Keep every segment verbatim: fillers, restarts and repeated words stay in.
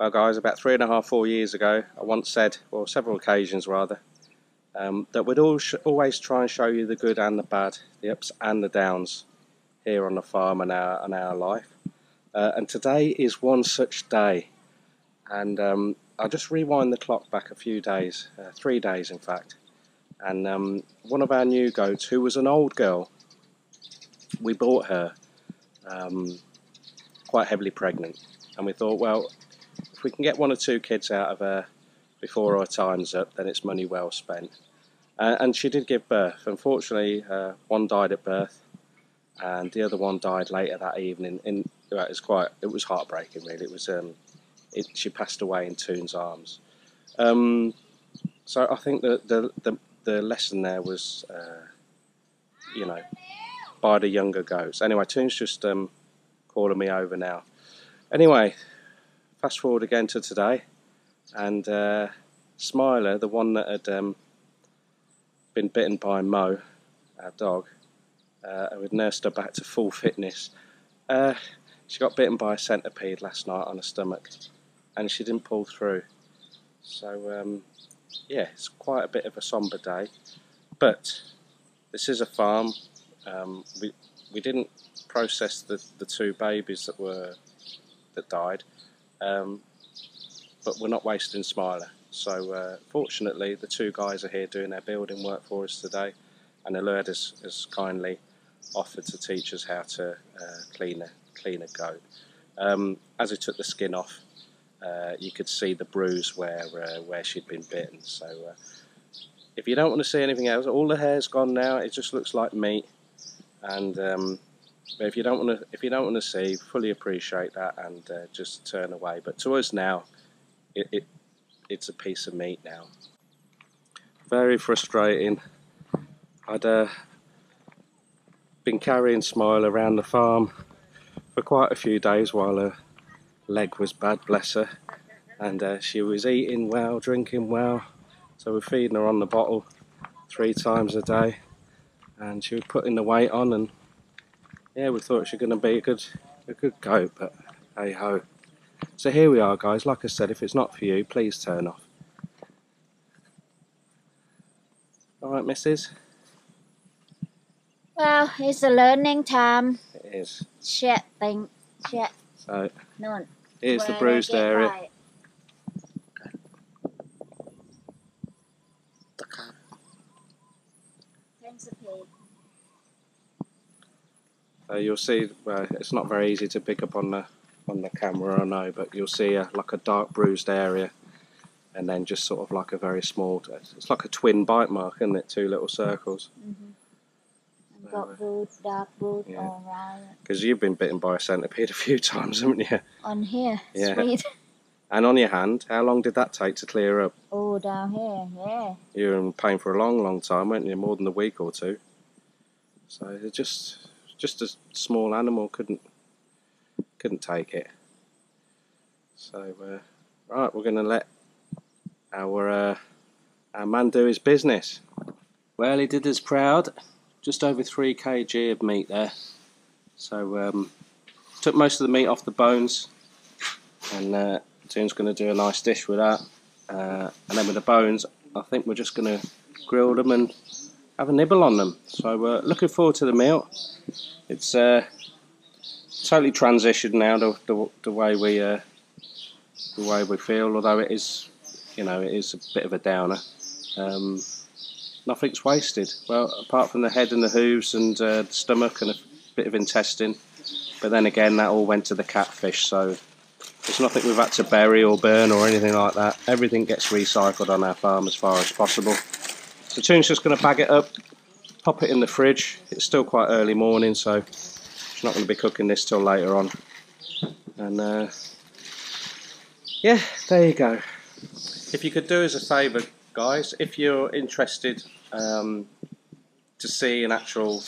Well guys, about three and a half, four years ago, I once said, or several occasions rather, um, that we'd all sh always try and show you the good and the bad, the ups and the downs here on the farm and our, and our life. Uh, and today is one such day. And um, I'll just rewind the clock back a few days, uh, three days in fact. And um, one of our new goats, who was an old girl, we bought her um, quite heavily pregnant. And we thought, well, if we can get one or two kids out of her before our time's up, then it's money well spent. Uh, and she did give birth. Unfortunately, uh, one died at birth, and the other one died later that evening. In, well, it was quite, it was heartbreaking, really. It was. Um, It, she passed away in Toon's arms. Um, so I think that the, the, the lesson there was, uh, you know, by the younger goats. Anyway, Toon's just um, calling me over now. Anyway, fast forward again to today, and uh, Smiler, the one that had um, been bitten by Mo, our dog, uh, and we'd nursed her back to full fitness, uh, she got bitten by a centipede last night on her stomach. And she didn't pull through, so um, yeah, it's quite a bit of a somber day. But this is a farm. Um, we we didn't process the the two babies that were that died, um, but we're not wasting Smiler. So uh, fortunately, the two guys are here doing their building work for us today, and Alured has, has kindly offered to teach us how to uh, clean a clean a goat. Um, as he took the skin off, Uh, you could see the bruise where uh, where she'd been bitten. So uh, if you don't want to see anything else, all the hair's gone now. It just looks like meat. And um, but if you don't want to, if you don't want to see, fully appreciate that and uh, just turn away. But to us now, it, it it's a piece of meat now. Very frustrating. I'd uh, been carrying Smile around the farm for quite a few days while. Uh, leg was bad, bless her, and uh, she was eating well, drinking well, so we're feeding her on the bottle three times a day, and she was putting the weight on, and yeah, we thought she was going to be a good a good goat, but hey ho. So here we are guys, like I said, if it's not for you, please turn off. Alright missus? Well, it's a learning time. It is. Shit thing, shit. So, none. Here's the bruised area. Right. So you'll see. Well, it's not very easy to pick up on the on the camera, I know, but you'll see a, like a dark bruised area, and then just sort of like a very small. It's like a twin bite mark, isn't it? Two little circles. Mm-hmm. Got brood, dark brood, yeah. All right. Because you've been bitten by a centipede a few times, haven't you? On here, yeah. Sweet. And on your hand, how long did that take to clear up? Oh, down here, yeah. You were in pain for a long, long time, weren't you? More than a week or two. So just, just a small animal couldn't, couldn't take it. So, uh, right, we're going to let our uh, our man do his business. Well, he did us proud. Just over three kilograms of meat there, so um, took most of the meat off the bones, and uh, Toon's going to do a nice dish with that, uh, and then with the bones I think we're just going to grill them and have a nibble on them, so we're uh, looking forward to the meal. It's uh, totally transitioned now the, the, the way we uh, the way we feel, although it is, you know, it is a bit of a downer. Um, Nothing's wasted. Well, apart from the head and the hooves and uh, the stomach and a bit of intestine, but then again, that all went to the catfish. So it's nothing we've had to bury or burn or anything like that. Everything gets recycled on our farm as far as possible. So Toon's just going to bag it up, pop it in the fridge. It's still quite early morning, so she's not going to be cooking this till later on. And uh, yeah, there you go. If you could do us a favour, guys, if you're interested um, to see an actual,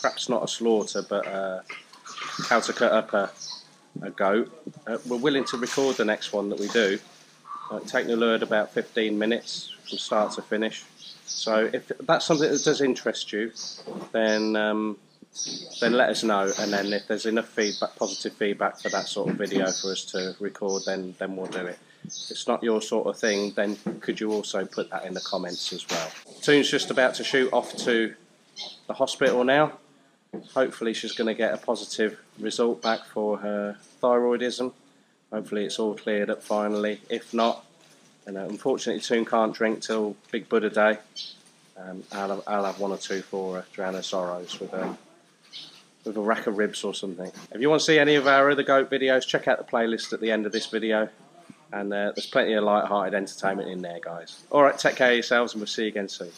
perhaps not a slaughter, but uh, how to cut up a, a goat, uh, we're willing to record the next one that we do. Uh, take the Lure about fifteen minutes from start to finish. So if that's something that does interest you, then um, then let us know, and then if there's enough feedback, positive feedback for that sort of video for us to record, then then we'll do it. If it's not your sort of thing, then could you also put that in the comments as well. Toon's just about to shoot off to the hospital now. Hopefully she's going to get a positive result back for her thyroidism. Hopefully it's all cleared up finally. If not, and unfortunately Toon can't drink till Big Buddha Day. Um, I'll, have, I'll have one or two for her to drown her sorrows with a, with a rack of ribs or something. If you want to see any of our other goat videos, check out the playlist at the end of this video. And uh, there's plenty of light-hearted entertainment in there, guys. Alright, take care of yourselves and we'll see you again soon.